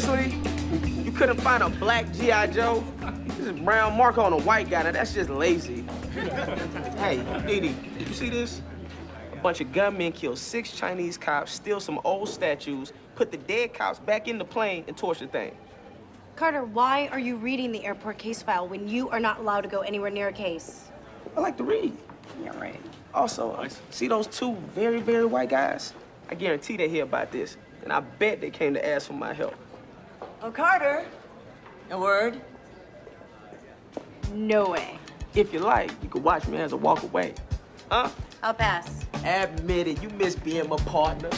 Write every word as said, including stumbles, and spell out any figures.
seriously? You couldn't find a black G I Joe? This is brown mark on a white guy. Now that's just lazy. Hey, Didi, you see this? A bunch of gunmen killed six Chinese cops, steal some old statues, put the dead cops back in the plane, and torch the thing. Carter, why are you reading the airport case file when you are not allowed to go anywhere near a case? I like to read. Yeah, right. Also, uh, see those two very, very white guys? I guarantee they hear about this, and I bet they came to ask for my help. Oh, Carter, a word? No way. If you like, you can watch me as I walk away. Huh? I'll pass. Admit it, you miss being my partner.